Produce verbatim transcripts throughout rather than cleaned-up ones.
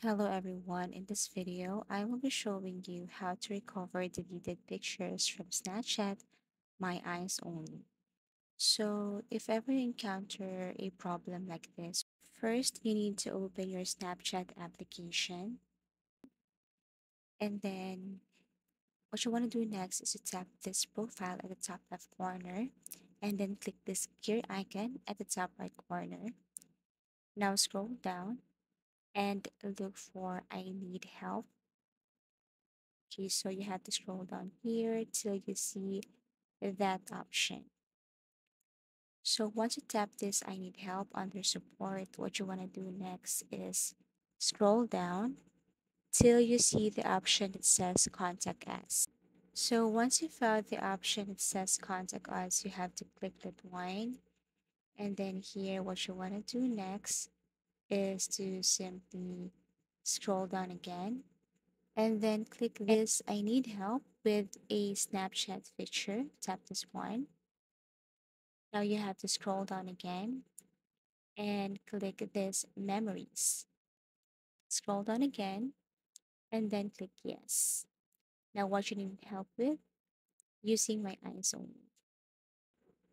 Hello everyone, in this video, I will be showing you how to recover deleted pictures from Snapchat, my eyes only. So, if ever you encounter a problem like this, first you need to open your Snapchat application. And then, what you want to do next is to tap this profile at the top left corner, and then click this gear icon at the top right corner. Now scroll down and look for I need help. Okay, so you have to scroll down here till you see that option. So once you tap this I need help under support, what you want to do next is scroll down till you see the option that says contact us. So once you found the option that says contact us, you have to click rewind, and then here what you want to do next is to simply scroll down again and then click this I need help with a Snapchat picture. Tap this one. Now you have to scroll down again and click this memories. Scroll down again and then click yes. Now what you need help with? Using my eyes only.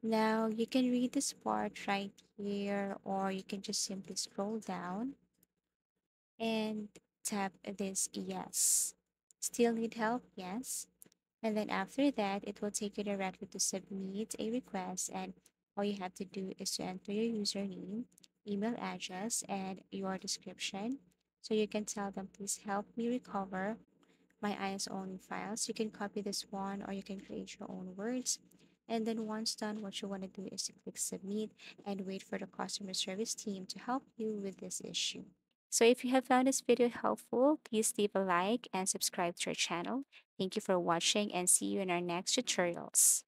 Now you can read this part right here, or you can just simply scroll down and tap this yes. Still need help? Yes. And then after that, it will take you directly to submit a request, and all you have to do is to enter your username, email address, and your description. So you can tell them, please help me recover my eyes only files. You can copy this one, or you can create your own words. And then once done, what you want to do is to click submit and wait for the customer service team to help you with this issue. So if you have found this video helpful, please leave a like and subscribe to our channel. Thank you for watching, and see you in our next tutorials.